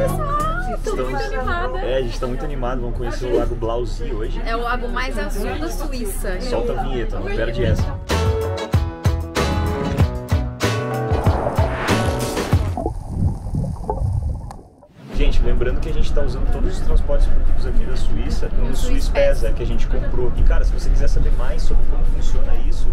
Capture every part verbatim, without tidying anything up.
pessoal, estou muito animada. É, a gente está muito animado, vamos conhecer o lago Blausee hoje. É o lago mais azul da Suíça. Solta a vinheta, não perde essa. Gente, lembrando que a gente está usando todos os transportes públicos aqui da Suíça, no Swiss Pass que a gente comprou. E cara, se você quiser saber mais sobre como funciona isso,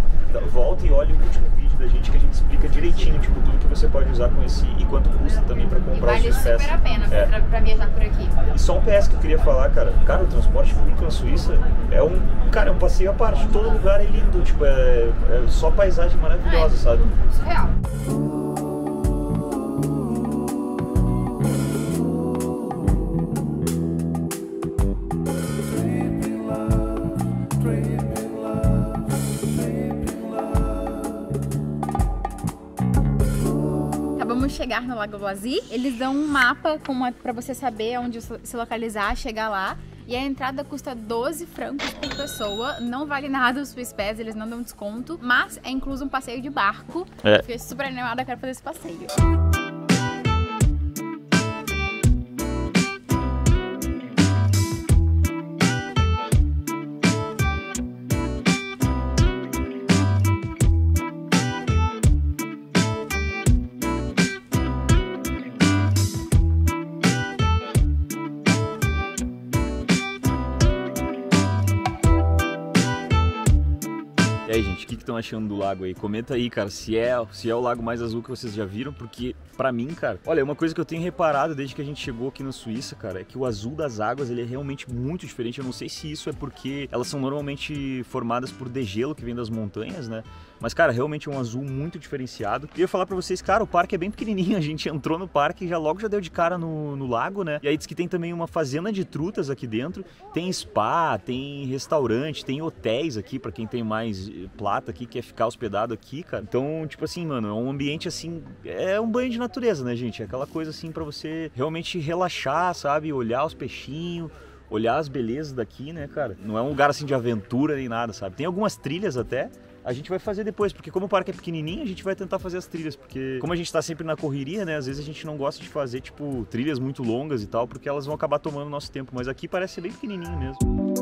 volta e olha o último vídeo da gente que a gente explica direitinho, tipo, tudo que você pode usar com esse e quanto custa também para comprar o Swiss Pass. Vale super a pena é. pra, pra viajar por aqui. E só um P S que eu queria falar, cara, cara, o transporte público na Suíça é um, cara, é um passeio à parte, todo lugar é lindo, tipo, é, é só paisagem maravilhosa, é, sabe? Surreal. Chegar no Lago Blausee, eles dão um mapa para você saber onde se localizar, chegar lá. E a entrada custa doze francos por pessoa, não vale nada os Swiss Pass, eles não dão desconto, mas é incluso um passeio de barco. É. Fiquei super animada, quero fazer esse passeio. E aí, gente, o que estão achando do lago aí? Comenta aí, cara, se é, se é o lago mais azul que vocês já viram, porque pra mim, cara, olha, uma coisa que eu tenho reparado desde que a gente chegou aqui na Suíça, cara, é que o azul das águas, ele é realmente muito diferente. Eu não sei se isso é porque elas são normalmente formadas por degelo que vem das montanhas, né? Mas, cara, realmente é um azul muito diferenciado. E eu ia falar pra vocês, cara, o parque é bem pequenininho. A gente entrou no parque e já logo já deu de cara no, no lago, né? E aí diz que tem também uma fazenda de trutas aqui dentro. Tem spa, tem restaurante, tem hotéis aqui, pra quem tem mais plata aqui, quer ficar hospedado aqui, cara. Então, tipo assim, mano, é um ambiente assim, é um banho de natureza, né, gente? É aquela coisa assim pra você realmente relaxar, sabe? Olhar os peixinhos, olhar as belezas daqui, né, cara? Não é um lugar assim de aventura nem nada, sabe? Tem algumas trilhas até. A gente vai fazer depois, porque como o parque é pequenininho, a gente vai tentar fazer as trilhas, porque como a gente tá sempre na correria, né, às vezes a gente não gosta de fazer, tipo, trilhas muito longas e tal, porque elas vão acabar tomando nosso tempo, mas aqui parece ser bem pequenininho mesmo.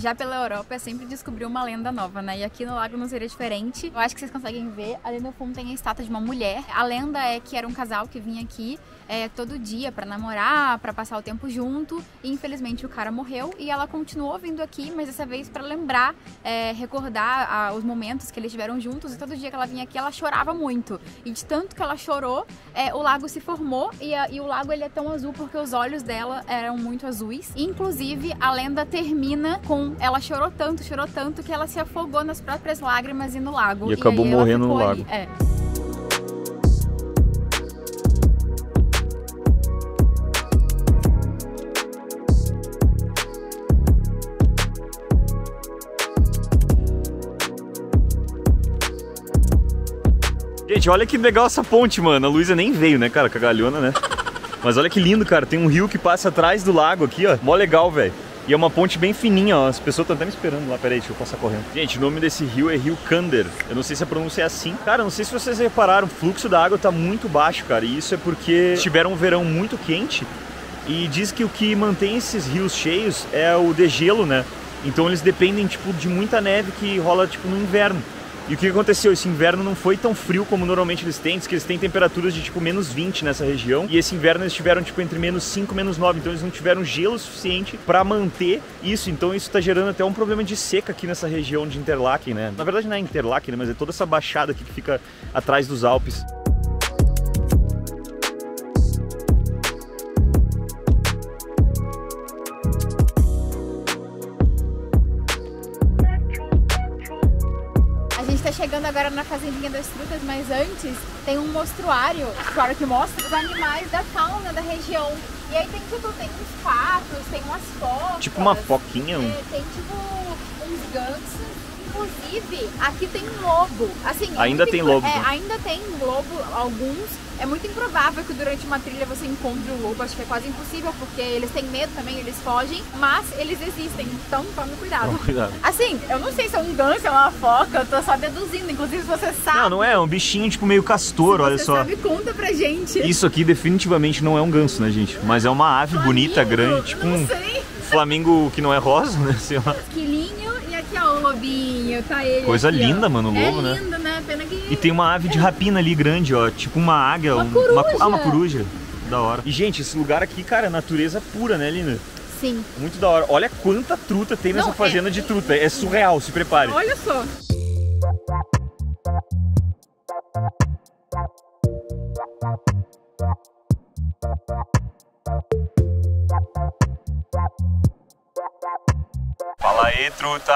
Já pela Europa é sempre descobrir uma lenda nova, né? E aqui no lago não seria diferente. Eu acho que vocês conseguem ver, ali no fundo tem a estátua de uma mulher. A lenda é que era um casal que vinha aqui é, todo dia pra namorar, pra passar o tempo junto. E infelizmente o cara morreu e ela continuou vindo aqui, mas dessa vez pra lembrar, é, recordar a, os momentos que eles tiveram juntos. E todo dia que ela vinha aqui, ela chorava muito. E de tanto que ela chorou, é, o lago se formou e, a, e o lago ele é tão azul porque os olhos dela eram muito azuis. Inclusive, a lenda termina com ela chorou tanto, chorou tanto que ela se afogou nas próprias lágrimas e no lago. E acabou e morrendo no lago. É. Gente, olha que legal essa ponte, mano. A Luiza nem veio, né, cara? Cagalhona, né? Mas olha que lindo, cara. Tem um rio que passa atrás do lago aqui, ó. Mó legal, velho. E é uma ponte bem fininha, ó. As pessoas estão até me esperando lá. Pera aí, deixa eu passar correndo. Gente, o nome desse rio é Rio Kander. Eu não sei se a pronúncia é assim. Cara, não sei se vocês repararam, o fluxo da água tá muito baixo, cara. E isso é porque tiveram um verão muito quente. E diz que o que mantém esses rios cheios é o degelo, né? Então eles dependem, tipo, de muita neve que rola, tipo, no inverno. E o que aconteceu? Esse inverno não foi tão frio como normalmente eles têm, diz que eles têm temperaturas de tipo menos vinte nessa região. E esse inverno eles tiveram tipo entre menos cinco e menos nove, então eles não tiveram gelo suficiente para manter isso. Então isso tá gerando até um problema de seca aqui nessa região de Interlaken, né? Na verdade não é Interlaken, né? Mas é toda essa baixada aqui que fica atrás dos Alpes. Chegando agora na fazendinha das frutas, mas antes tem um mostruário, claro que mostra os animais da fauna da região. E aí tem tipo, tem uns patos, tem umas focas. Tipo uma foquinha? É, tem tipo uns gansos. Inclusive, aqui tem lobo. Assim, ainda tem lobo. É, ainda tem lobo, alguns. É muito improvável que durante uma trilha você encontre o lobo. Acho que é quase impossível, porque eles têm medo também, eles fogem. Mas eles existem, então tome cuidado. Tome cuidado. Assim, eu não sei se é um ganso, é uma foca, eu tô só deduzindo. Inclusive, se você sabe... Não, não é, é um bichinho tipo meio castor, olha só. Se você sabe, conta pra gente. Isso aqui definitivamente não é um ganso, né, gente? Mas é uma ave flamingo, bonita, grande, tipo um flamingo que não é rosa, né? Sei lá. Esquilinho e aqui, ó, o lobinho, tá ele. Coisa aqui, linda, ó. Mano, o lobo, é né? Lindo, né? Pena que... E tem uma ave de rapina ali grande, ó, tipo uma águia. Uma um, coruja. Uma, ah, uma coruja. Da hora. E, gente, esse lugar aqui, cara, natureza pura, né, Lina? Sim. Muito da hora. Olha quanta truta tem nessa não, fazenda é... de truta. É surreal, se prepare. Olha só. Fala aí, truta!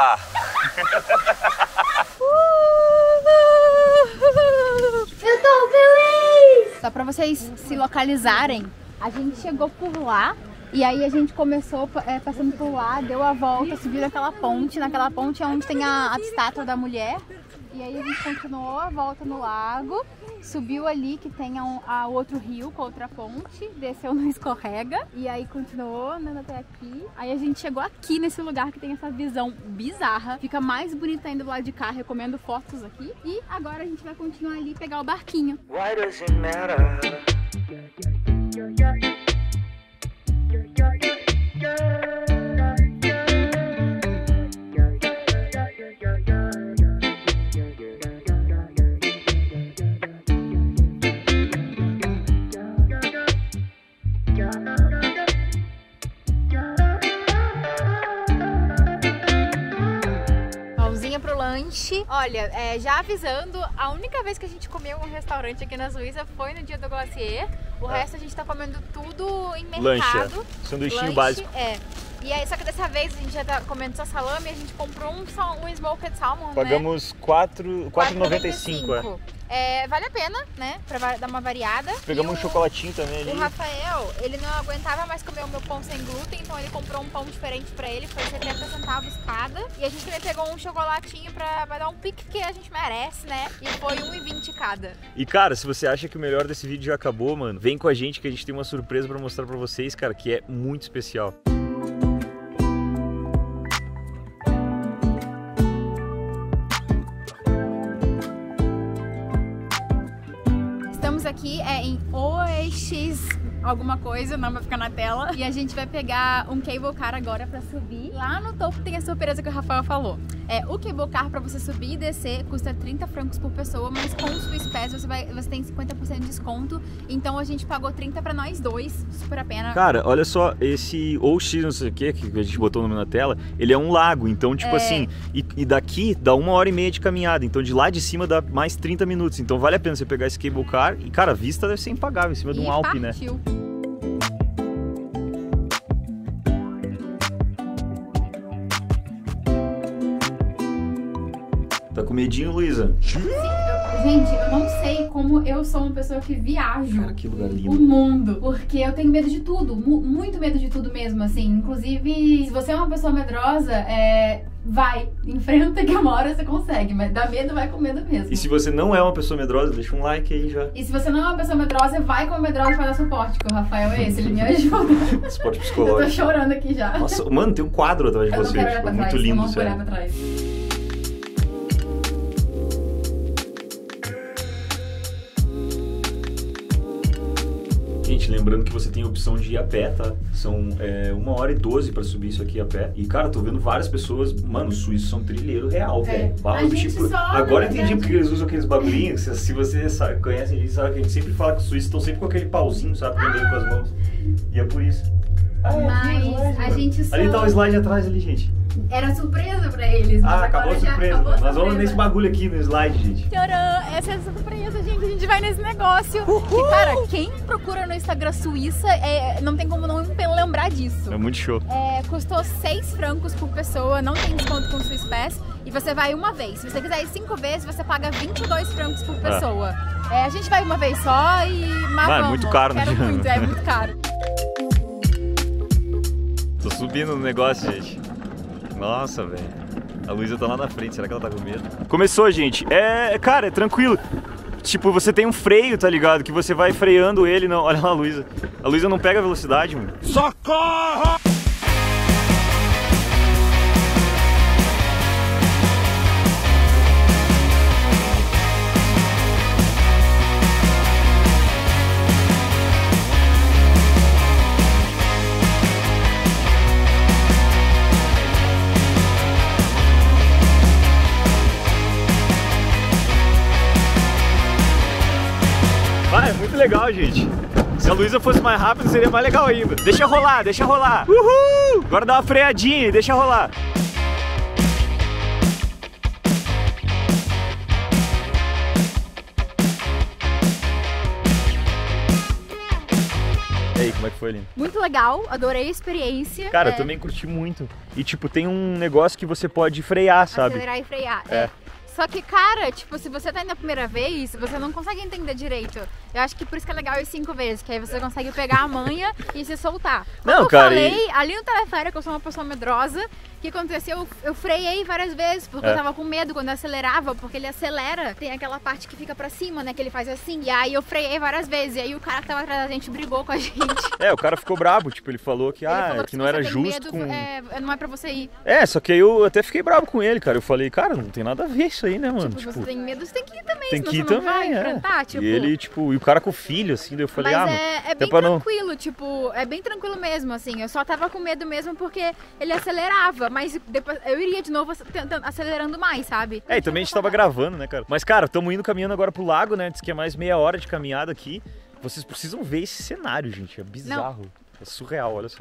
Eu tô feliz! Só pra vocês se localizarem, a gente chegou por lá e aí a gente começou é, passando por lá, deu a volta, subiu aquela ponte. Naquela ponte é onde tem a, a estátua da mulher. E aí a gente continuou a volta no lago, subiu ali que tem a, a outro rio com outra ponte, desceu no escorrega e aí continuou andando até aqui. Aí a gente chegou aqui nesse lugar que tem essa visão bizarra, fica mais bonita ainda do lado de cá, recomendo fotos aqui. E agora a gente vai continuar ali e pegar o barquinho. Why does it matter? Olha, é, já avisando, a única vez que a gente comeu um restaurante aqui na Suíça foi no dia do glacier. O ah. resto a gente tá comendo tudo em mercado. Lancha, sanduichinho Lanche, básico. É. E aí, só que dessa vez a gente já tá comendo só salame e a gente comprou um, um smoked salmon, pagamos, né? quatro reais e noventa e cinco. É, vale a pena, né? Pra dar uma variada. Pegamos o, um chocolatinho também ali. O Rafael, ele não aguentava mais comer o meu pão sem glúten, então ele comprou um pão diferente pra ele, foi setenta centavos cada. E a gente também pegou um chocolatinho pra, pra dar um pique que a gente merece, né? E foi um e vinte cada. E cara, se você acha que o melhor desse vídeo já acabou, mano, vem com a gente que a gente tem uma surpresa pra mostrar pra vocês, cara, que é muito especial. Aqui é em Oeschinensee alguma coisa, não vai ficar na tela. E a gente vai pegar um cable car agora pra subir. Lá no topo tem a surpresa que o Rafael falou. É, o cable car pra você subir e descer custa trinta francos por pessoa, mas com o Swiss Pass você, vai, você tem cinquenta por cento de desconto. Então a gente pagou trinta pra nós dois, super a pena. Cara, olha só, esse Oeschinensee, não sei o que, que a gente botou o nome na tela, ele é um lago, então tipo é... assim, e, e daqui dá uma hora e meia de caminhada, então de lá de cima dá mais trinta minutos. Então vale a pena você pegar esse cable car e, cara, a vista deve ser impagável em cima e de um Alpe, né? Tá com medinho, Luiza? Sim, eu, gente, eu não sei como eu sou uma pessoa que viajo. Cara, que lugar lindo. O mundo, porque eu tenho medo de tudo, mu muito medo de tudo mesmo, assim. Inclusive, se você é uma pessoa medrosa, é... vai, enfrenta que uma hora você consegue, mas dá medo, vai com medo mesmo. E se você não é uma pessoa medrosa, deixa um like aí já. E se você não é uma pessoa medrosa, vai com a medrosa pra dar suporte, que o Rafael é esse, ele me ajuda. Suporte psicológico. Eu tô chorando aqui já. Nossa, mano, tem um quadro atrás de eu você, tipo, muito trás, lindo, sério. Eu não quero olhar pra trás. Lembrando que você tem a opção de ir a pé, tá? São é, uma hora e doze pra subir isso aqui a pé. E, cara, tô vendo várias pessoas... Mano, os suíços são trilheiro real, velho. Barro do tipo... Agora eu entendi porque eles usam aqueles bagulhinhos. Se você sabe, conhece, a gente sabe que a gente sempre fala que os suíços estão sempre com aquele pauzinho, sabe? Prendendo com as mãos. E é por isso. Ah, é, mas slide, a gente só... Ali tá o um slide atrás ali, gente. Era surpresa pra eles. Ah, acabou a surpresa. Acabou. Nós surpresa. Vamos nesse bagulho aqui no slide, gente. Tcharam! Essa é a surpresa, gente. A gente vai nesse negócio. Uhul! Que, cara, quem procura no Instagram Suíça, é, não tem como não lembrar disso. É muito show. É, custou seis francos por pessoa, não tem desconto com o Swiss Pass. E você vai uma vez. Se você quiser ir cinco vezes, você paga vinte e dois francos por pessoa. Ah. É, a gente vai uma vez só e... Mas Mano, vamos. É muito caro. Quero muito, é muito caro. Tô subindo no negócio, gente. Nossa, velho. A Luiza tá lá na frente, será que ela tá com medo? Começou, gente. É, cara, é tranquilo. Tipo, você tem um freio, tá ligado? Que você vai freando ele, não. Olha lá a Luiza. A Luiza não pega a velocidade, mano. Socorro! Legal, gente. Se a Luiza fosse mais rápida, seria mais legal ainda. Deixa rolar, deixa rolar. Uhul! Agora dá uma freadinha e deixa rolar. E aí, como é que foi, Lina? Muito legal, adorei a experiência. Cara, é. eu também curti muito. E, tipo, tem um negócio que você pode frear, sabe? Acelerar e frear, é. é. Só que, cara, tipo, se você tá indo a primeira vez, você não consegue entender direito. Eu acho que por isso que é legal ir cinco vezes, que aí você consegue pegar a manha e se soltar. Como não, eu cara, falei, e... ali no teleférico, eu sou uma pessoa medrosa, o que aconteceu, eu freiei várias vezes, porque é. eu tava com medo quando eu acelerava, porque ele acelera, tem aquela parte que fica pra cima, né, que ele faz assim, e aí eu freiei várias vezes, e aí o cara que tava atrás da gente brigou com a gente. É, o cara ficou brabo, tipo, ele falou que, ele ah, falou que, que não era justo medo, com... É, não é pra você ir. É, só que aí eu até fiquei brabo com ele, cara, eu falei, cara, não tem nada a ver isso aí, né, mano? Tipo, tipo, você tem medo, você tem que ir também, tem que ir também, vai é. enfrentar, tipo... E ele, tipo, e o cara com o filho, assim, daí eu falei, Mas ah, é, é bem tranquilo, não... tipo, é bem tranquilo mesmo, assim, eu só tava com medo mesmo porque ele acelerava, mas depois eu iria de novo acelerando mais, sabe? É, e também a gente tava gravando, né, cara? Mas, cara, estamos indo caminhando agora pro lago, né? Diz que é mais meia hora de caminhada aqui. Vocês precisam ver esse cenário, gente, é bizarro, não. É surreal, olha só.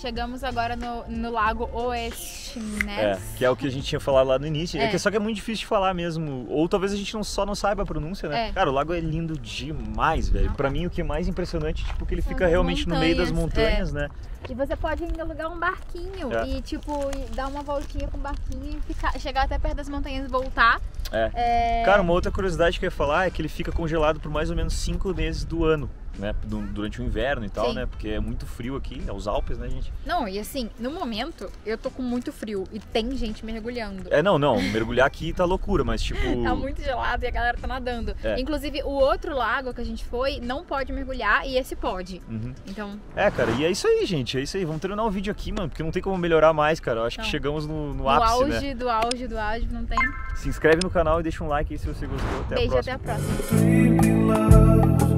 Chegamos agora no, no lago Oeschinensee. É, que é o que a gente tinha falado lá no início. É. É que só que é muito difícil de falar mesmo. Ou talvez a gente não, só não saiba a pronúncia, né? É. Cara, o lago é lindo demais, velho. Pra mim, o que é mais impressionante é tipo, que ele fica As realmente montanhas, no meio das montanhas, é. né? E você pode ainda alugar um barquinho é. e, tipo, dar uma voltinha com o barquinho e ficar, chegar até perto das montanhas e voltar. É. É... Cara, uma outra curiosidade que eu ia falar é que ele fica congelado por mais ou menos cinco meses do ano. Né, durante o inverno e tal, Sim. né? Porque é muito frio aqui, é os Alpes, né, gente? Não, e assim, no momento eu tô com muito frio e tem gente mergulhando. É, não, não, mergulhar aqui tá loucura, mas tipo... Tá muito gelado e a galera tá nadando. É. Inclusive, o outro lago que a gente foi não pode mergulhar e esse pode. Uhum. Então... É, cara, e é isso aí, gente, é isso aí. Vamos terminar o vídeo aqui, mano, porque não tem como melhorar mais, cara. Eu acho não. que chegamos no, no ápice, auge, né? Do auge, do auge, não tem. Se inscreve no canal e deixa um like aí se você gostou. Até Beijo, a próxima. Beijo, até a próxima.